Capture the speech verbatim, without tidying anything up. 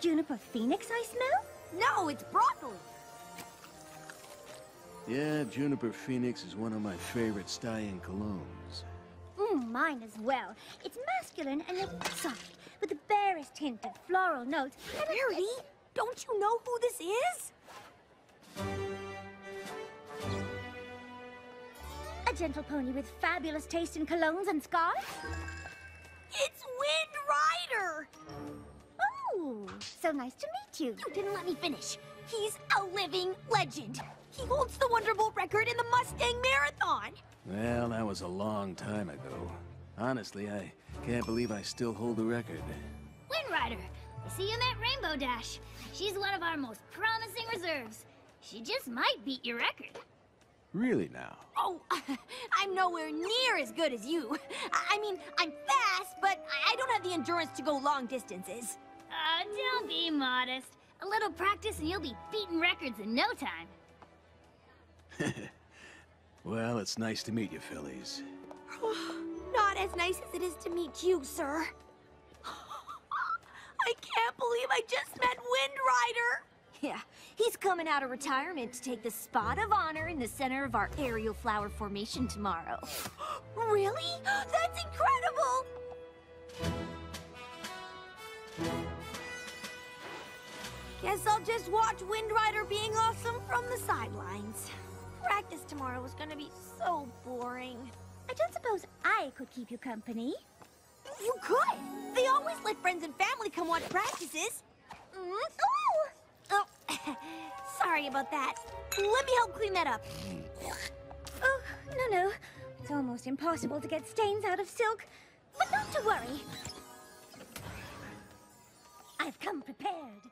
Juniper Phoenix I smell? No, it's broccoli. Yeah, Juniper Phoenix is one of my favorite Stylian colognes. Mm, mine as well. It's masculine and it's soft, with the barest hint of floral notes. Rarity, don't you know who this is? A gentle pony with fabulous taste in colognes and scarves? It's Wind Rider! Oh, so nice to meet you. You didn't let me finish. He's a living legend. He holds the Wonderbolt record in the Mustang Marathon. Well, that was a long time ago. Honestly, I can't believe I still hold the record. Wind Rider, I see you met Rainbow Dash. She's one of our most promising reserves. She just might beat your record. Really now? Oh, I'm nowhere near as good as you. I mean, I'm fast, but I don't have the endurance to go long distances. Uh, don't be modest. A little practice and you'll be beating records in no time. Well, it's nice to meet you, Phillies. Not as nice as it is to meet you, sir. I can't believe I just met Wind Rider. Yeah, he's coming out of retirement to take the spot of honor in the center of our aerial flower formation tomorrow. Really? That's incredible! Guess I'll just watch Wind Rider being awesome from the sidelines. Practice tomorrow is gonna be so boring. I don't suppose I could keep you company. You could! They always let friends and family come watch practices. Mm-hmm. Oh! Oh, sorry about that. Let me help clean that up. Oh, no, no. It's almost impossible to get stains out of silk. But not to worry. I've come prepared.